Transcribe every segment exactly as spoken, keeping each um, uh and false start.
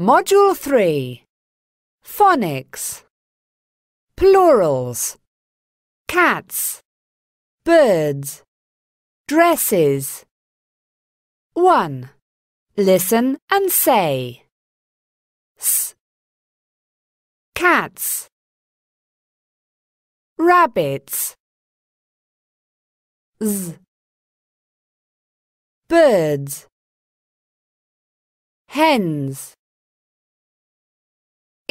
Module three. Phonics. Plurals. Cats. Birds. Dresses. one. Listen and say. S. Cats. Rabbits. Z. Birds. Hens.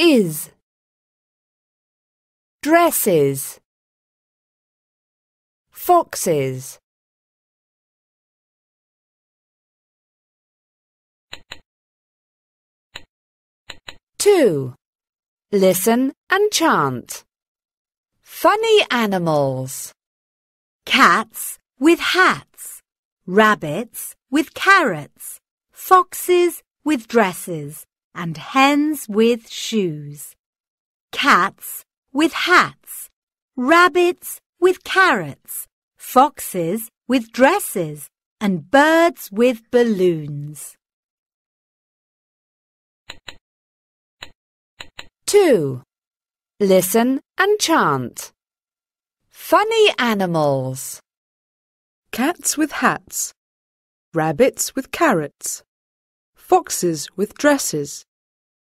Is. Dresses. Foxes. two. Listen and chant. Funny animals. Cats with hats. Rabbits with carrots. Foxes with dresses. And hens with shoes. Cats with hats. Rabbits with carrots. Foxes with dresses. And birds with balloons. two. Listen and chant. Funny animals. Cats with hats. Rabbits with carrots. Foxes with dresses.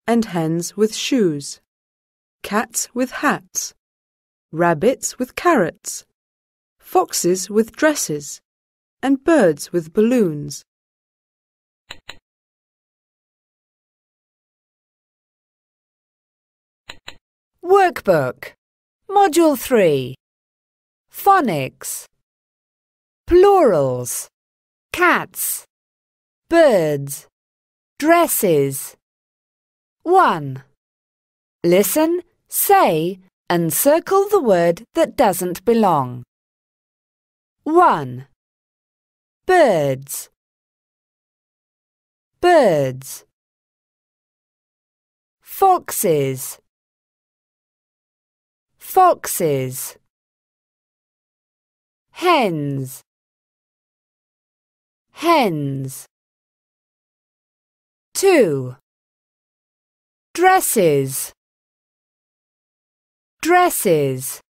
And hens with shoes. Cats with hats. Rabbits with carrots. Foxes with dresses. And birds with balloons. Workbook. Module three. Phonics. Plurals. Cats. Birds. Dresses. one. Listen, say, and circle the word that doesn't belong. one. Birds. Birds. Foxes. Foxes. Hens. Hens. two. Dresses. Dresses.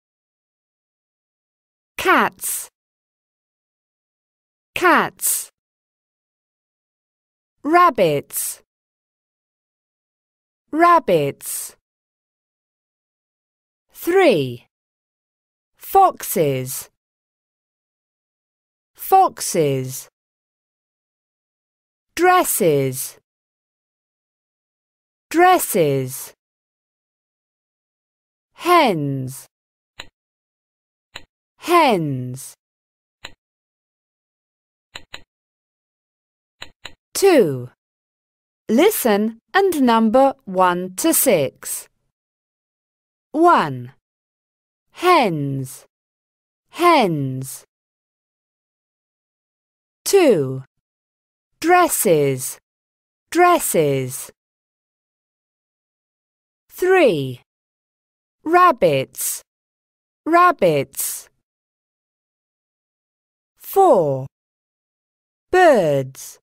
Cats. Cats. Rabbits. Rabbits. three. Foxes. Foxes. Dresses. Dresses. Hens. Hens. two. Listen and number one to six. one. Hens. Hens. two. Dresses. Dresses. three. Rabbits. Rabbits. four. Birds.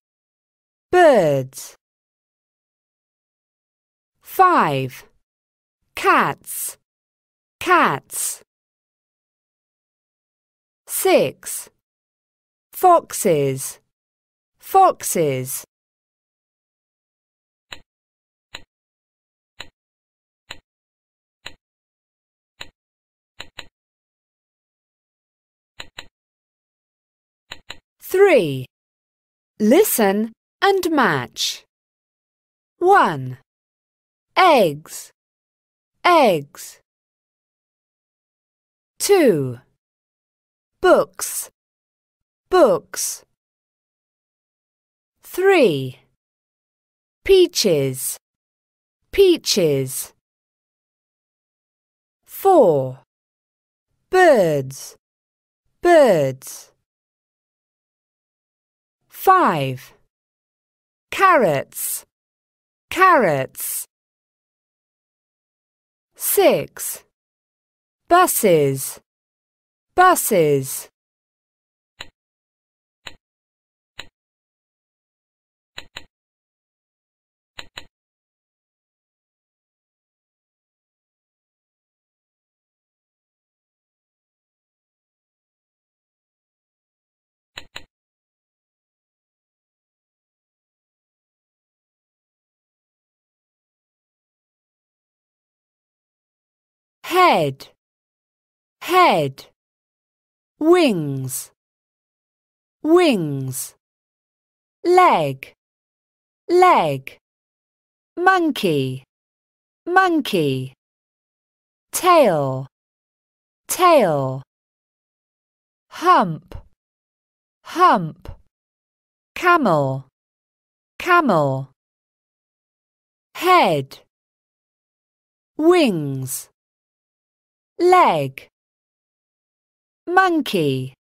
Birds. five. Cats. Cats. six. Foxes. Foxes. three. Listen and match. one. Eggs. Eggs. two. Books. Books. three. Peaches. Peaches. four. Birds. Birds. five. Carrots. Carrots. six. Buses. Buses. head, head, wings, wings, leg, leg, monkey, monkey, tail, tail, hump, hump, camel, camel, head, wings, leg, monkey,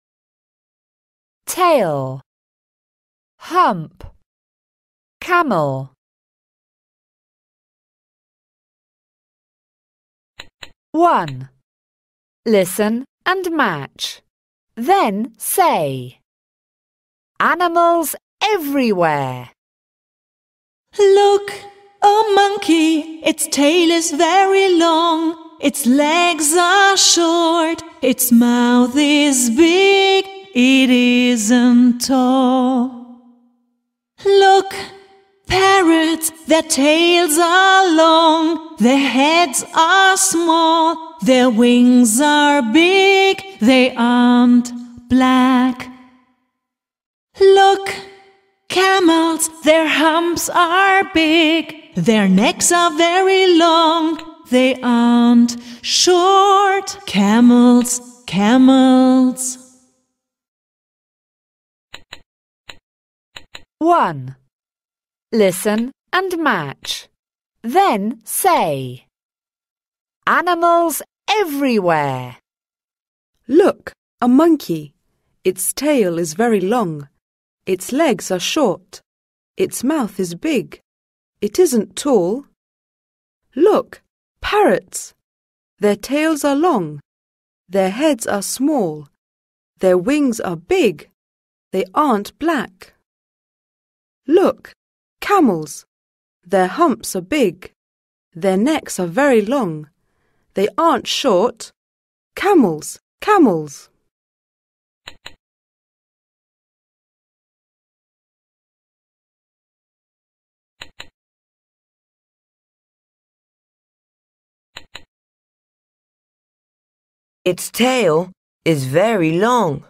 tail, hump, camel. One. Listen and match. Then say. Animals everywhere. Look, a monkey, its tail is very long, its legs are short, its mouth is big, it isn't tall. Look, parrots, their tails are long, their heads are small, their wings are big, they aren't black. Look, camels, their humps are big, their necks are very long, they aren't short. Camels, camels. One. Listen and match. Then say. Animals everywhere. Look, a monkey. Its tail is very long. Its legs are short. Its mouth is big. It isn't tall. Look, parrots. Their tails are long. Their heads are small. Their wings are big. They aren't black. Look. Camels. Their humps are big. Their necks are very long. They aren't short. Camels, camels. Its tail is very long.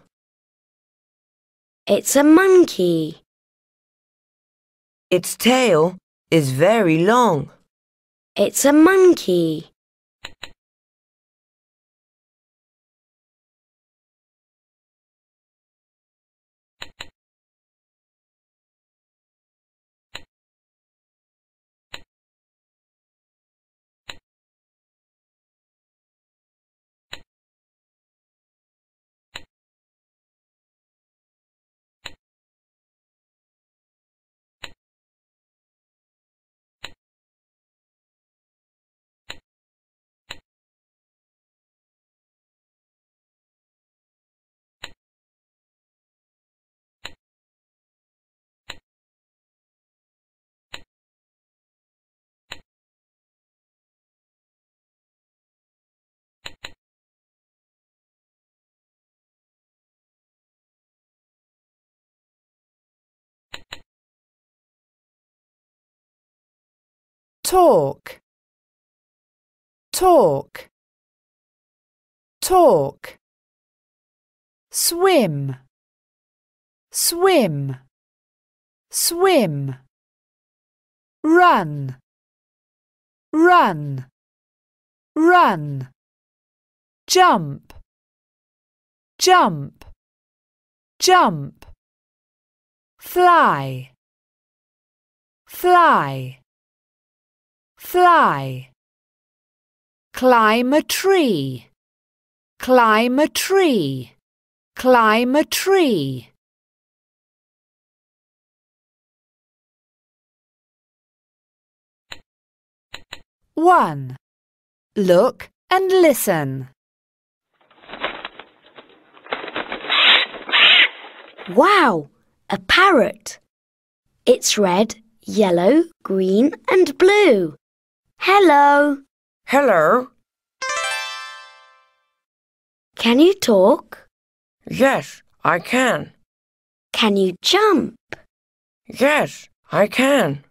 It's a monkey. Its tail is very long. It's a monkey. Talk, talk, talk. Swim, swim, swim. Run, run, run. Jump, jump, jump. Fly, fly, fly. Climb a tree, climb a tree, climb a tree. One. Look and listen. Wow, a parrot. It's red, yellow, green and blue. Hello. Hello. Can you talk? Yes, I can. Can you jump? Yes, I can.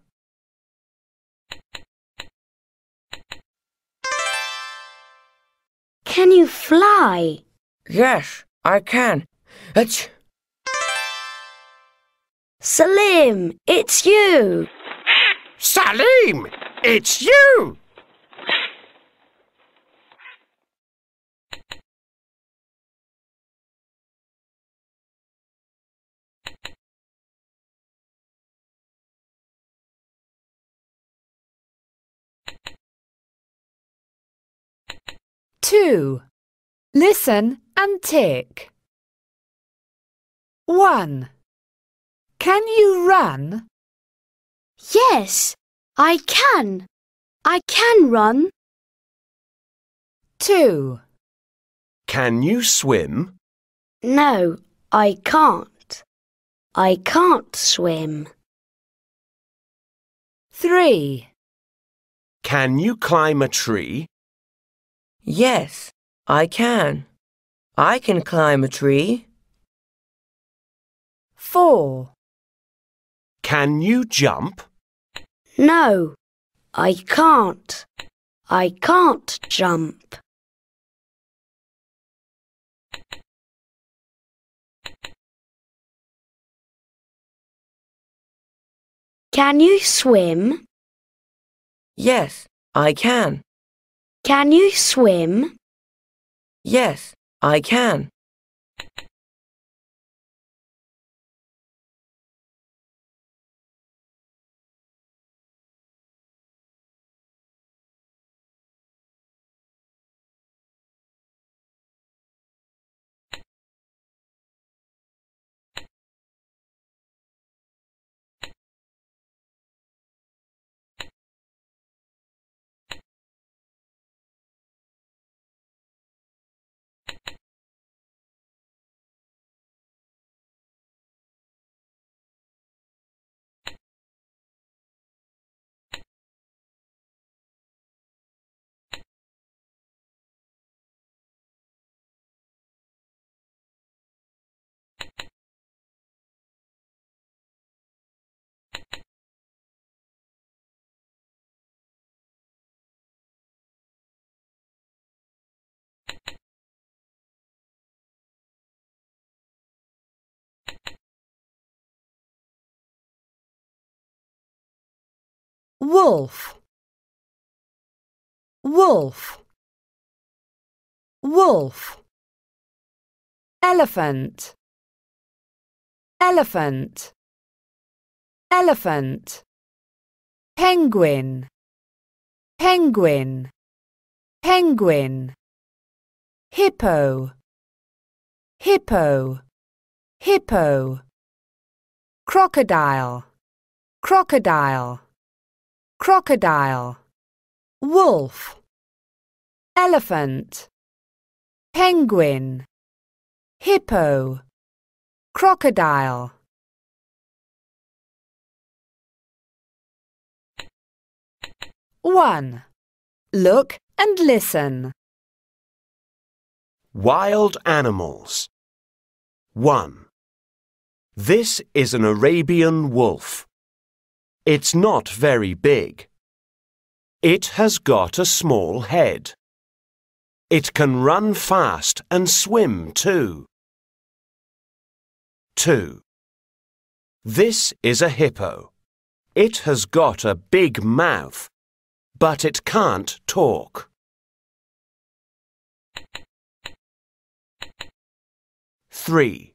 Can you fly? Yes, I can. Achoo. Salim, it's you. Salim, it's you. Two. Listen and tick. One. Can you run? Yes, I can. I can run. Two. Can you swim? No, I can't. I can't swim. Three. Can you climb a tree? Yes, I can. I can climb a tree. Four. Can you jump? No, I can't. I can't jump. Can you swim? Yes, I can. Can you swim? Yes, I can. Wolf, wolf, wolf. Elephant, elephant, elephant. Penguin, penguin, penguin. Hippo, hippo, hippo. Crocodile, crocodile, crocodile. Wolf, elephant, penguin, hippo, crocodile. One. Look and listen. Wild animals. One. This is an Arabian wolf. It's not very big. It has got a small head. It can run fast and swim too. Two. This is a hippo. It has got a big mouth, but it can't talk. Three.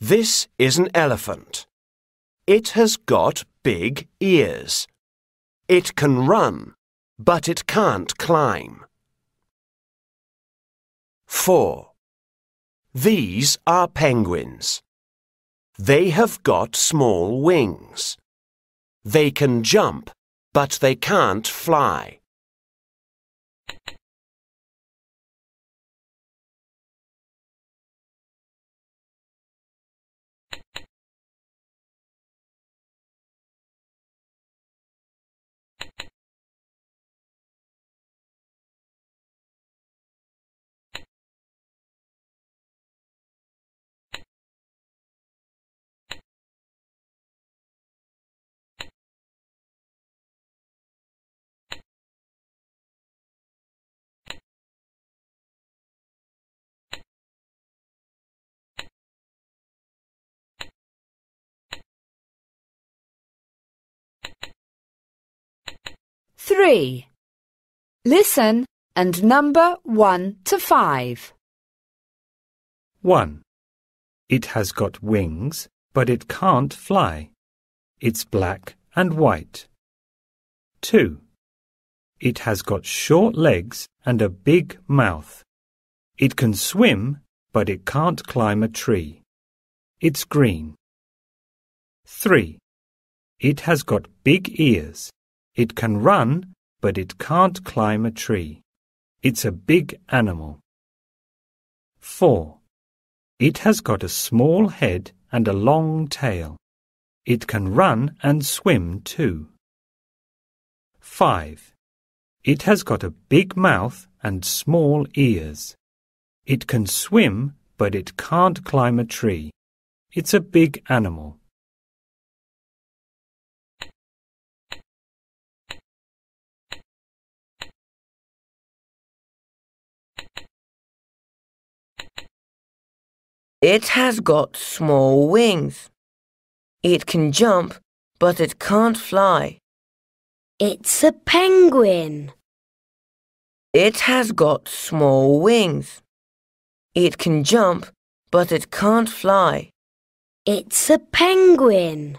This is an elephant. It has got big ears. It can run, but it can't climb. Four. These are penguins. They have got small wings. They can jump, but they can't fly. Three. Listen and number one to five. One. It has got wings, but it can't fly. It's black and white. Two. It has got short legs and a big mouth. It can swim, but it can't climb a tree. It's green. Three. It has got big ears. It can run, but it can't climb a tree. It's a big animal. Four. It has got a small head and a long tail. It can run and swim too. Five. It has got a big mouth and small ears. It can swim, but it can't climb a tree. It's a big animal. It has got small wings. It can jump, but it can't fly. It's a penguin. It has got small wings. It can jump, but it can't fly. It's a penguin.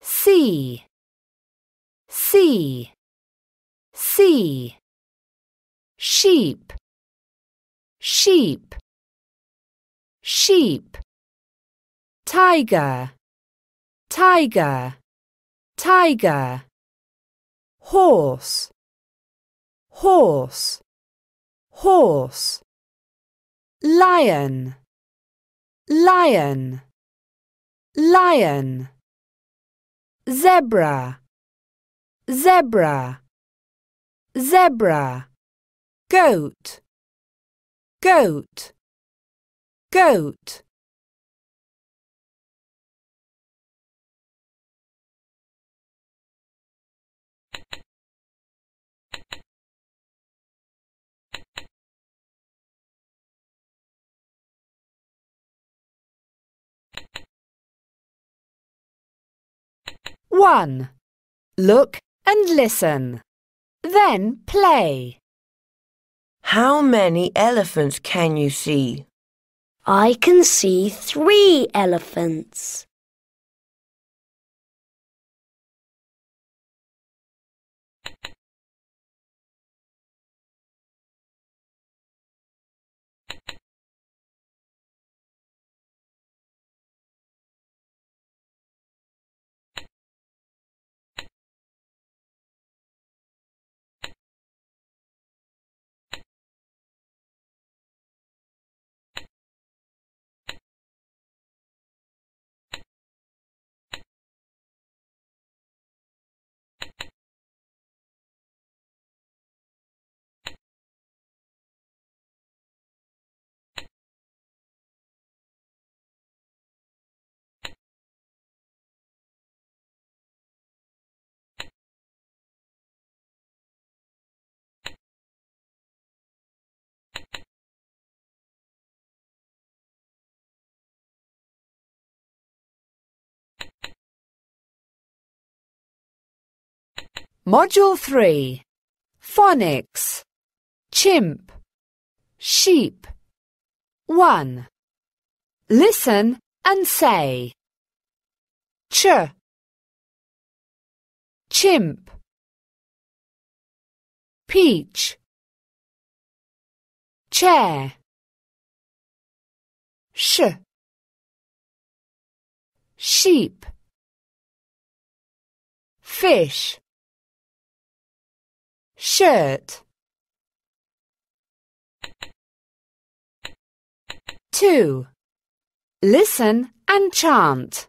C, C, C. Sheep, sheep, sheep. Tiger, tiger, tiger. Horse, horse, horse. Lion, lion, lion. Zebra, zebra, zebra. Goat, goat, goat. One. Look and listen. Then play. How many elephants can you see? I can see three elephants. Module three. Phonics. Chimp. Sheep. One. Listen and say. Ch. Chimp. Peach. Chair. Sh. sheep, fish, shirt, two. Listen and chant.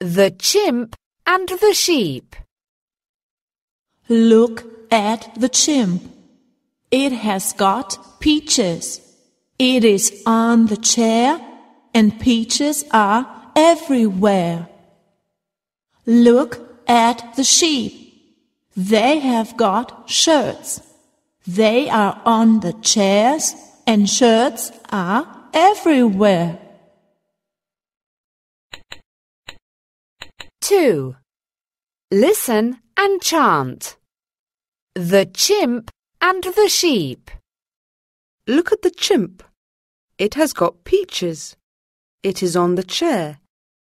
The chimp and the sheep. Look at the chimp. It has got peaches. It is on the chair, and peaches are everywhere. Look at the sheep. They have got shirts. They are on the chairs, and shirts are everywhere. two. Listen and chant. The chimp and the sheep. Look at the chimp. It has got peaches. It is on the chair,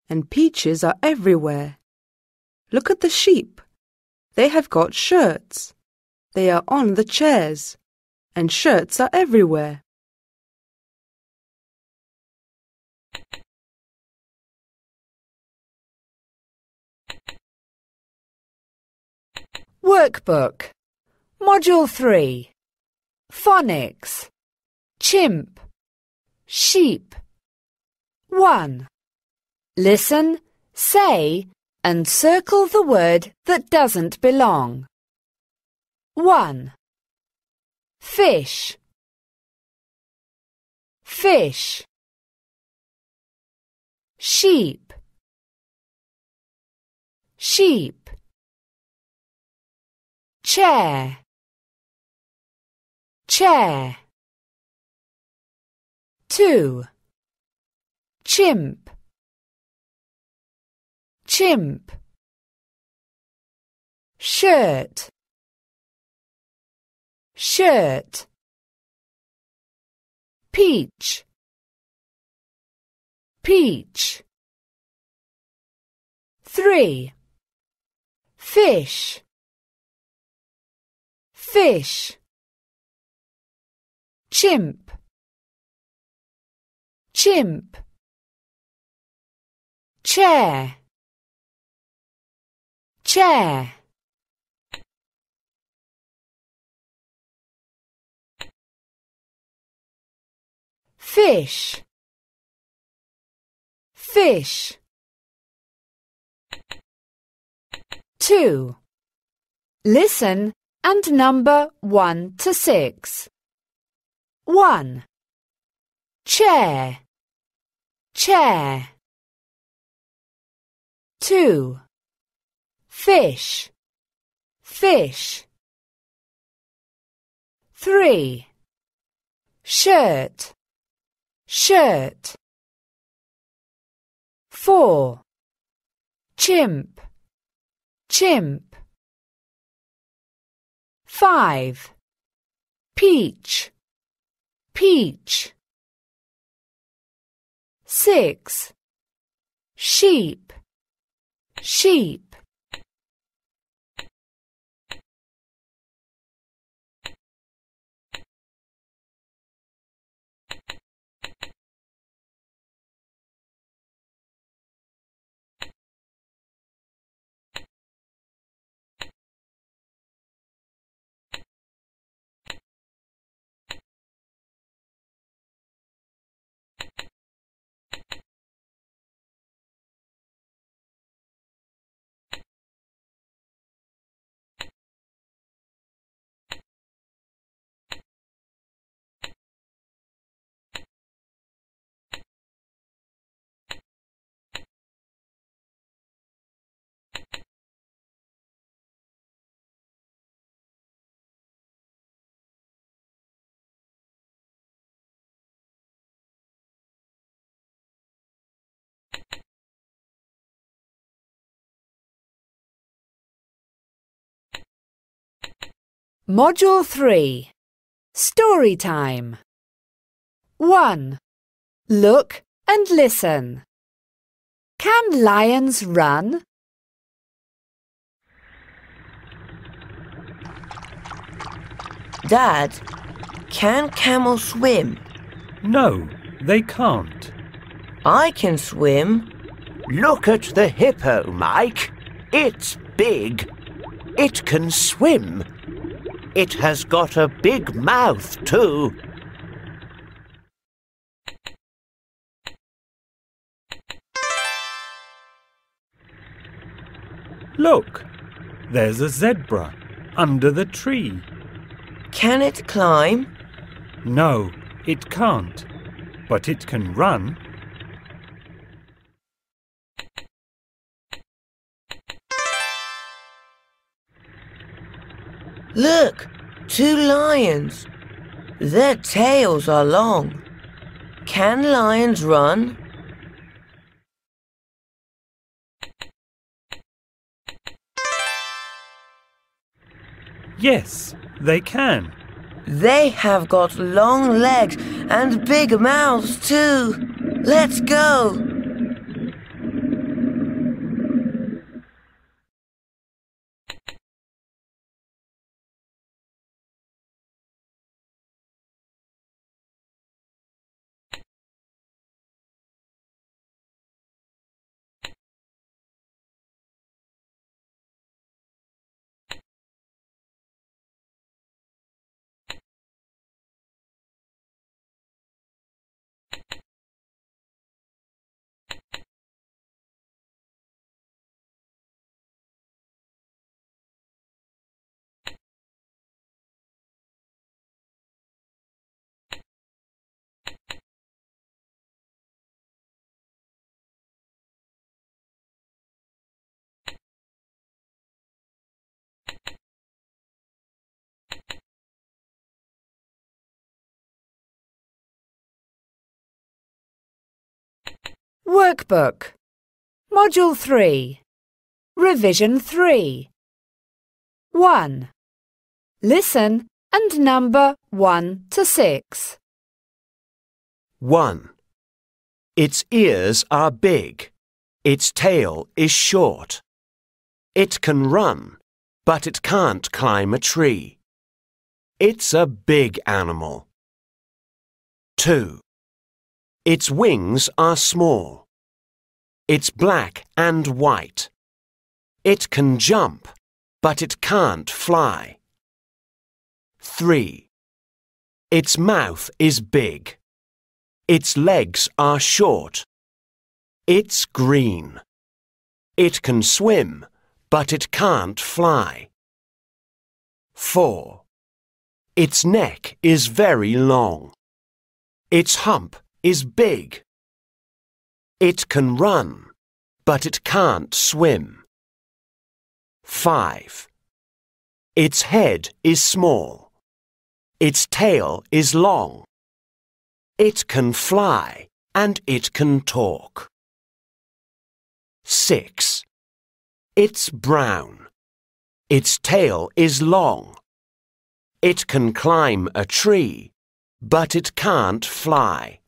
and peaches are everywhere. Look at the sheep. They have got shirts. They are on the chairs, and shirts are everywhere. Workbook. Module three. Phonics. Chimp. Sheep. one. Listen, say, and circle the word that doesn't belong. one. Fish. Fish. Sheep. Sheep. Chair. Chair. two. Chimp. Chimp. Shirt. Shirt. Peach. Peach. three. Fish. Fish. Chimp. Chimp. Chair. Chair. Fish. Fish. two. Listen and number one to six. one. Chair. Chair. two. Fish. Fish. three. Shirt. Shirt. four. Chimp. Chimp. five. Peach. Peach. six. Sheep. Sheep. Module three. Story time. one. Look and listen. Can lions run? Dad, can camels swim? No, they can't. I can swim. Look at the hippo, Mike. It's big. It can swim. It has got a big mouth, too. Look, there's a zebra under the tree. Can it climb? No, it can't, but it can run. Look, two lions. Their tails are long. Can lions run? Yes, they can. They have got long legs and big mouths too. Let's go. Workbook. Module three. Revision three. one. Listen and number one to six. one. Its ears are big. Its tail is short. It can run, but it can't climb a tree. It's a big animal. two. Its wings are small. It's black and white. It can jump, but it can't fly. three. Its mouth is big. Its legs are short. It's green. It can swim, but it can't fly. four. Its neck is very long. Its hump is big. It can run, but it can't swim. five. Its head is small. Its tail is long. It can fly and it can talk. six. It's brown. Its tail is long. It can climb a tree, but it can't fly.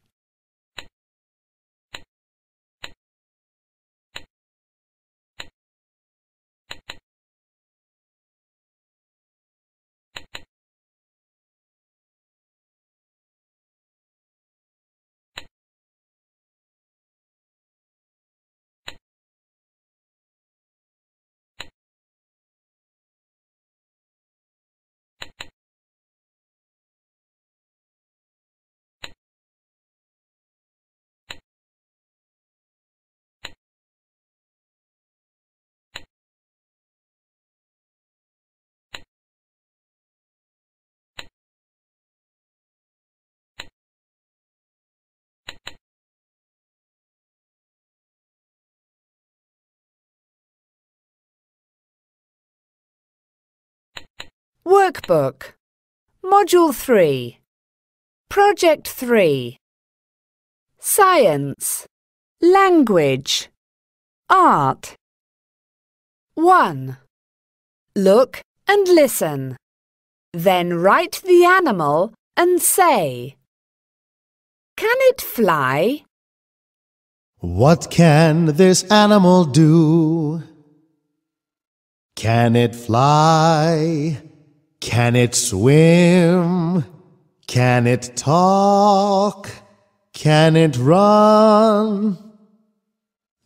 Workbook. Module three. Project three. Science. Language. Art. one. Look and listen. Then write the animal and say, can it fly? What can this animal do? Can it fly? Can it swim? Can it talk? Can it run?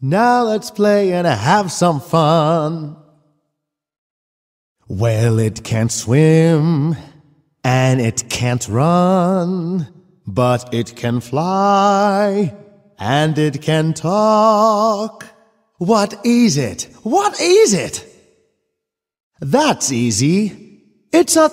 Now let's play and have some fun. Well, it can't swim and it can't run, but it can fly and it can talk. What is it? What is it? That's easy. It's a...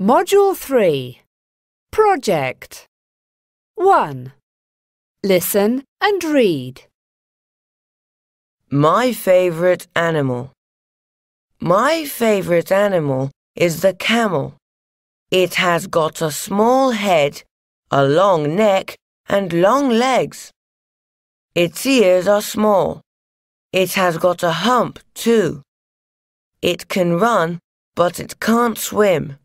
Module three. Project one. Listen and read. My favorite animal. My favorite animal is the camel. It has got a small head, a long neck, and long legs. Its ears are small. It has got a hump, too. It can run, but it can't swim.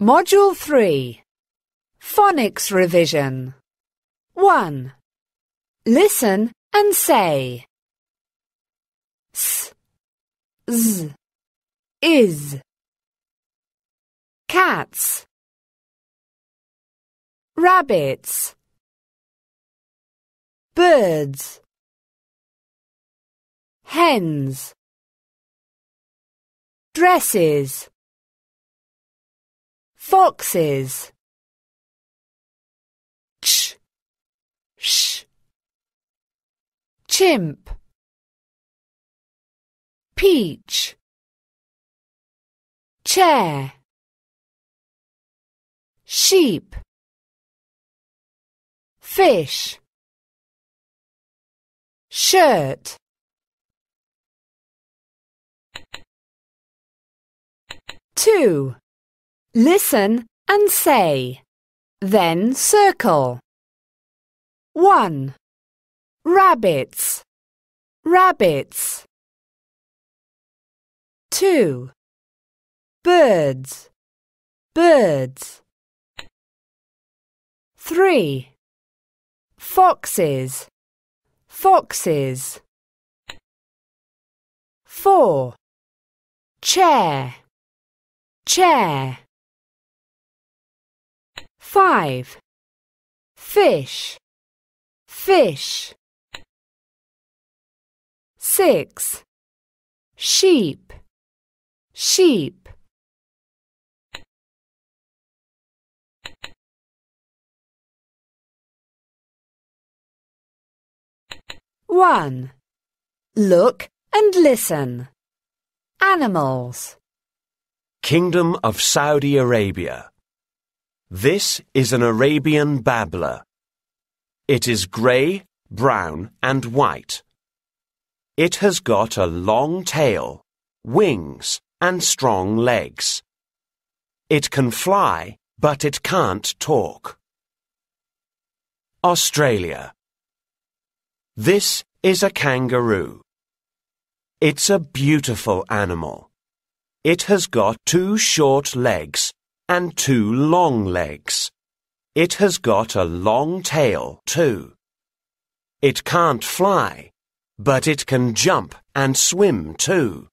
Module three. Phonics Revision one. Listen and say. S, z, is. Cats. Rabbits. Birds. Hens. Dresses. Foxes. Ch, sh. Chimp. Peach. Chair. Sheep. Fish. Shirt. Two. Listen and say, then circle. One. Rabbits. Rabbits. Two. Birds. Birds. Three. Foxes. Foxes. Four. Chair. Chair. Five. Fish. Fish. Six. Sheep. Sheep. One. Look and listen. Animals. Kingdom of Saudi Arabia. This is an Arabian babbler. It is grey, brown and white. It has got a long tail, wings, and strong legs. It can fly, but it can't talk. Australia. This is a kangaroo. It's a beautiful animal. It has got two short legs and two long legs. It has got a long tail too. It can't fly, but it can jump and swim too.